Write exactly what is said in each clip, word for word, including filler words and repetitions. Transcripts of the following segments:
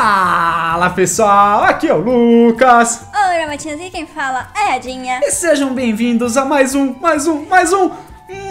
Fala pessoal, aqui é o Lucas. Oi, Marmotinhas, e quem fala é a Dinha. E sejam bem-vindos a mais um, mais um, mais um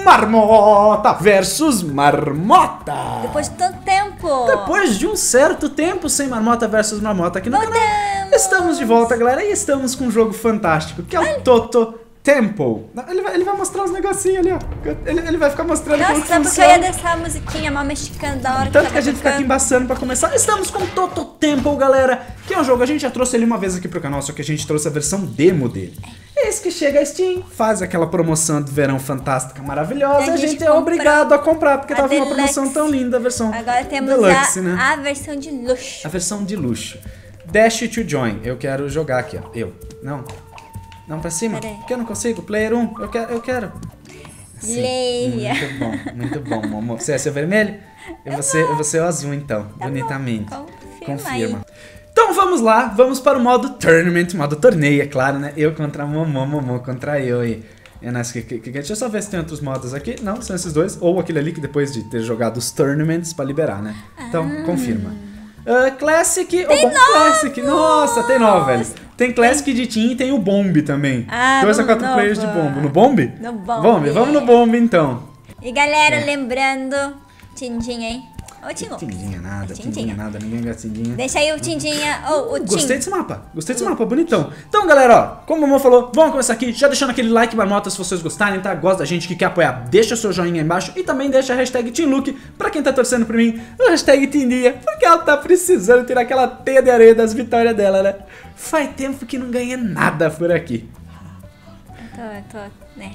Marmota versus Marmota. Depois de tanto tempo. Depois de um certo tempo sem Marmota versus Marmota aqui no Voltamos. canal. Estamos de volta, galera, e estamos com um jogo fantástico, que é o Toto Temple. Ele vai, ele vai mostrar os negocinhos ali, ó. Ele, ele vai ficar mostrando Nossa, como que funciona. Nossa, porque eu ia deixar a musiquinha mal mexicana da hora. Tanto que, que a tocando. gente fica aqui embaçando pra começar. Estamos com Toto Temple, galera, que é um jogo. A gente já trouxe ele uma vez aqui pro canal, só que a gente trouxe a versão demo dele. Eis que chega a Steam, faz aquela promoção do verão fantástica, maravilhosa. E a gente, a gente é obrigado a comprar, porque tava deluxe. uma promoção tão linda, a versão Agora temos deluxe, a, né? a versão de luxo. A versão de luxo. Dash to join. Eu quero jogar aqui, ó. Eu. Não. Não, pra cima, porque eu não consigo. Player um, eu quero, eu quero. Assim. Leia. Muito bom, muito bom, meu amor. Você é seu vermelho? Eu, eu vou ser, eu vou ser o azul, então, tá bonitamente. Bom. Confirma. Confirma. Então vamos lá, vamos para o modo tournament, modo torneio, é claro, né? Eu contra a Momô, Momô contra eu e... É nice, que, que, que, deixa eu só ver se tem outros modos aqui. Não, são esses dois. Ou aquele ali que depois de ter jogado os tournaments pra liberar, né? Então, ah. confirma. Uh, classic, tem oh, bom, Classic. Nossa, tem nove, velho. Tem Classic de Team e tem o Bomb também. Ah, Dois a quatro players de Bomb. No Bomb? No Bomb. Bomb. Vamos no Bomb, então. E galera, é. lembrando... Tindinha, hein? Ô, Tinho. Tindinha nada, Tindinha nada. Ninguém gosta de Tindinha. Deixa aí o Tindinha ou o Tim. Gostei desse mapa. Gostei desse mapa, bonitão. Então, galera, ó, como o Momô falou, vamos começar aqui. Já deixando aquele like, Marmota, se vocês gostarem, tá? Gosta da gente que quer apoiar. Deixa o seu joinha aí embaixo. E também deixa a hashtag TeamLuke pra quem tá torcendo pra mim. A hashtag Tindinha, porque ela tá precisando tirar aquela teia de areia das vitórias dela, né? Faz tempo que não ganha nada por aqui. Eu tô, eu tô, né?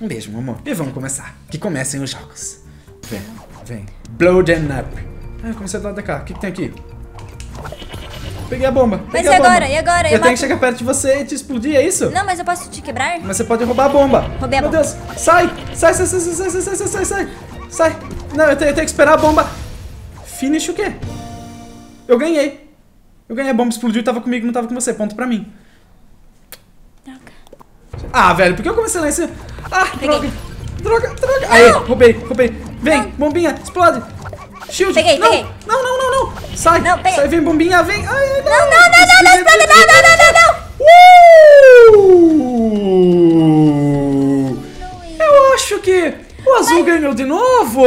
Um beijo, meu amor. E vamos começar. Que comecem os jogos. Vem, vem. Blow them up. Ah, eu comecei do lado da cá. O que, que tem aqui? Peguei a bomba. Peguei mas a e bomba. agora? E agora? Eu, eu mato... tenho que chegar perto de você e te explodir, é isso? Não, mas eu posso te quebrar? Mas você pode roubar a bomba. Roubei a bomba. Meu Deus. Sai! Sai, sai, sai, sai, sai, sai, sai, sai. Sai. Não, eu tenho, eu tenho que esperar a bomba. Finish o quê? Eu ganhei. Eu ganhei a bomba, explodiu e tava comigo, não tava com você. Ponto pra mim. Droga. Ah, velho, por que eu comecei lá em cima? Ah, droga. Droga, droga. Aê, roubei, roubei. Vem, não. bombinha, explode. Shield. Peguei, não. peguei. Não, não, não, não. Sai, não, sai, vem, bombinha, vem. Ai, não, não, não, não, não, não, explode, não, não, não, não, não. Uh! Eu acho que o azul Mas... ganhou de novo.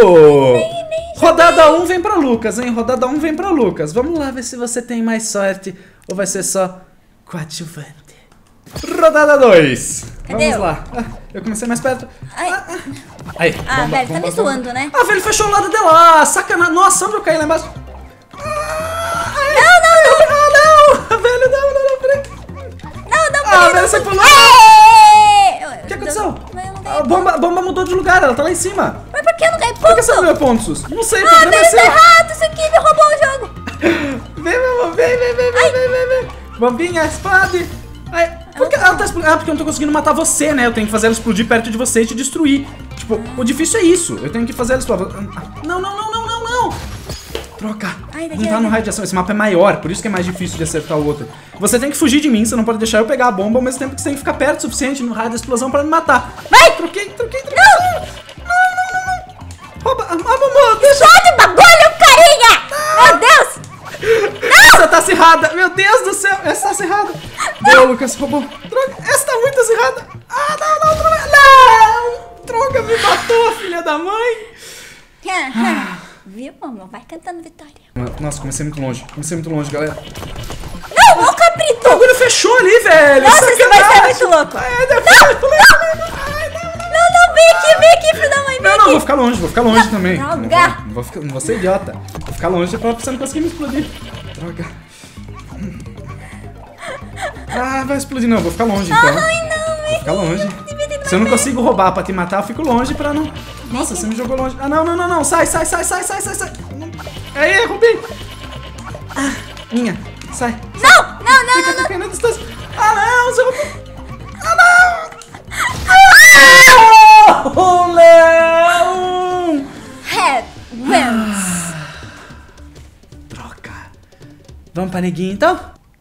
Ai, nem, nem. Rodada um vem pra Lucas, hein? Rodada um vem pra Lucas. Vamos lá ver se você tem mais sorte ou vai ser só coadjuvante. Rodada dois. Cadê Vamos eu? lá. Ah, eu comecei mais perto. Ai. Ah, ah. Aí, ah bomba, velho, bomba, tá me zoando, né? Ah, velho, fechou o lado dela. Sacanagem. Nossa, onde eu caí lá embaixo? Ah, não, não, não. Ah, não. Velho, não, não, não. Peraí. Não, não, peraí. Ah, velho, você pulou. O que aconteceu? A bomba, bomba mudou de lugar, ela tá lá em cima. Mas por que eu não ganhei pontos? Por que você não ganhou pontos? Não sei, ah, velho, tá errado isso aqui, me roubou o jogo. Vem, meu amor, vem, vem, vem, vem, vem, vem, vem. Bombinha, explode. Ai, por que ela tá explodindo? Ah, porque eu não tô conseguindo matar você, né? Eu tenho que fazer ela explodir perto de você e te destruir. Tipo, ah. o difícil é isso. Eu tenho que fazer ela explodir. Não, não, não, não, não, não. Troca. Ai, não tá no raio de ação. Esse mapa é maior, por isso que é mais difícil de acertar o outro. Você tem que fugir de mim, você não pode deixar eu pegar a bomba, ao mesmo tempo que você tem que ficar perto o suficiente no raio da explosão pra me matar. Vai! Troquei, troquei, troquei. Não, não, não, não. Rouba. Ah, Momô, deixa. Só de bagulho, carinha! Ah. Meu Deus! Não. Essa tá acirrada. Meu Deus do céu. Essa tá acirrada. Deu, Lucas, roubou. Droga, essa tá muito acirrada. Ah, não, não, droga. Não! Droga, me matou, filha da mãe. Ah. Viu, Momô? Vai cantando vitória. Nossa, comecei muito longe. Comecei muito longe, galera. Não, ô cabrito! O bagulho fechou ali, velho. Nossa, Sacanagem. Isso vai ser muito louco. É, não, não, não, não, vem aqui, vem aqui, filho da mãe, vem Não, não, aqui. vou ficar longe, vou ficar longe não, também. Droga. Não, vou, não, vou ficar, não vou ser idiota. Vou ficar longe pra você não conseguir me explodir. Droga. Ah, vai explodir não, vou ficar longe então. Ai, não, vou ficar longe. Se eu não consigo roubar pra te matar, eu fico longe pra não... Nossa, você me jogou longe. Ah, não, não, não, não. Sai, sai, sai, sai, sai, sai, sai. Aê, roubei. Ah, minha. Sai. Não, não, não, Fica, não. Fica na distância. Ah, não, você roubou. Ah, não. Ah, não. Oh, Leão. Head wins. Troca. Vamos pra neguinha, então?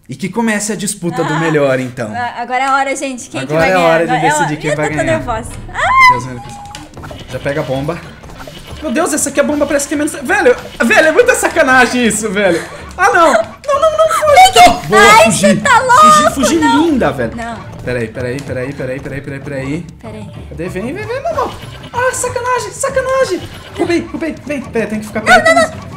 E que comece a disputa ah, do melhor, então. Agora é a hora, gente. Quem agora que vai ganhar? Agora é a hora de decidir eu, quem eu vai ganhar. Eu tô nervosa. Meu Deus, meu Já pega a bomba. Meu Deus, essa aqui é a bomba, parece que é menos... Velho, velho, é muita sacanagem isso, velho. Ah, não. Não, não, Não! Boa, ai, fugi. Você tá louco! Fugi, fugi linda, velho. Não. Peraí, peraí, peraí, peraí, peraí, peraí, peraí. Peraí. Cadê? Vem, vem, vem, mano. Ah, sacanagem, sacanagem. Roubei, roubei, vem. Peraí, tem que ficar perto. Não, não, não. Não, não,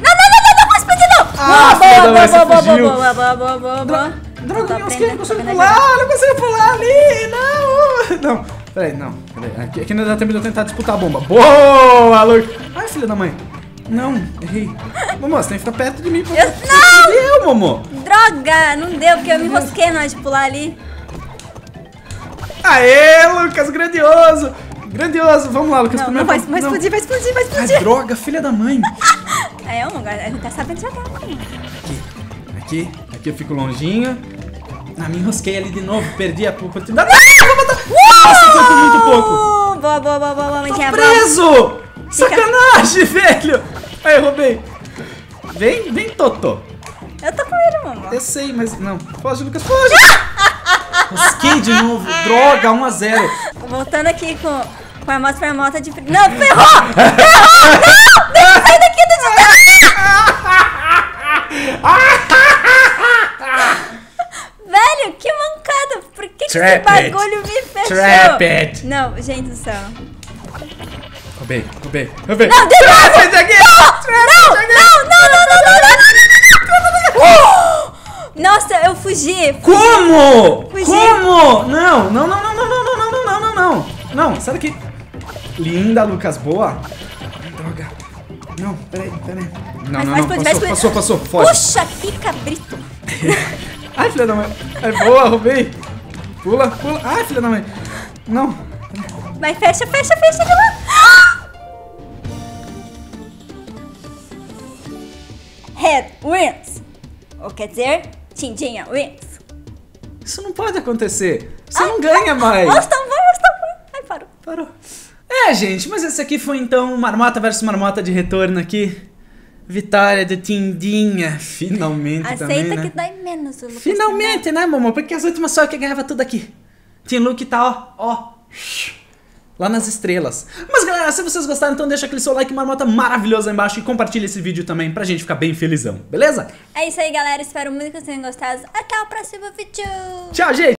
não, não, não posso pedir, não. Ah, boa, boa, boa, boa, boa, boa, boa, boa, boa, boa. Droga, eu não consigo pular, não consigo pular ali, não. Não, peraí, não. Aqui, aqui não dá tempo de eu tentar disputar a bomba. Boa, Lucas. Ai, filha da mãe. Não, errei. Momô, você tem que ficar perto de mim. Pra... Eu... Não! Deu, Momô. Droga, não deu, porque eu me enrosquei na hora de pular ali. Aê, Lucas, grandioso. Grandioso, vamos lá, Lucas. Não, primeiro, não, vai, vai não. explodir, vai explodir, vai explodir. Ai, droga, filha da mãe. É, eu não, não tá sabendo jogar. Aqui, aqui, aqui eu fico longinho. Ah, me enrosquei ali de novo, perdi a oportunidade. Ah, vou matar. Nossa, foi por muito pouco. Boa, boa, boa, boa, boa. Tô preso. Fica... Sacanagem, velho! Aí, eu roubei. Vem, vem, Toto. Eu tô com ele, mamãe. Eu sei, mas não. Foge, Lucas, foge! Rosquei de novo. Droga, um a zero. Voltando aqui com, com a moto marmota de... Não, ferrou! Ferrou! Não! Deixa eu sair daqui do... Velho, que mancada. Por que, que esse bagulho me fechou? Trap it. Não, gente do céu. Roubei, roubei, roubei. Não, de novo! Sai daqui! Não, não, não, não, não, não, nossa, eu fugi. Como? Como? Não, não, não, não, não, não, não, não, não, não, não. Sai daqui. Linda, Lucas, boa. Droga. Não, peraí, peraí. Não, não, não, passou, passou, passou, foge. Puxa, fica brito. Ai, filha da mãe. Ai, boa, roubei. Pula, pula. Ai, filha da mãe. Não. Vai, fecha, fecha, fecha de lá. Red wins. Ou quer dizer, Tindinha wins. Isso não pode acontecer. Você ai, não ganha mais. Vamos, vamos, vamos. Ai, parou. Parou. É, gente, mas esse aqui foi então Marmota versus Marmota de retorno aqui. Vitória de Tindinha. Finalmente. Aceita também, né? Que dói menos. O Lucas finalmente, né, mamãe? Porque as últimas só que ganhava tudo aqui. Tim Luke tá, ó, ó. Lá nas estrelas. Mas galera, se vocês gostaram, então deixa aquele seu like marmota maravilhoso aí embaixo e compartilha esse vídeo também pra gente ficar bem felizão, beleza? É isso aí, galera. Espero muito que vocês tenham gostado. Até o próximo vídeo. Tchau, gente!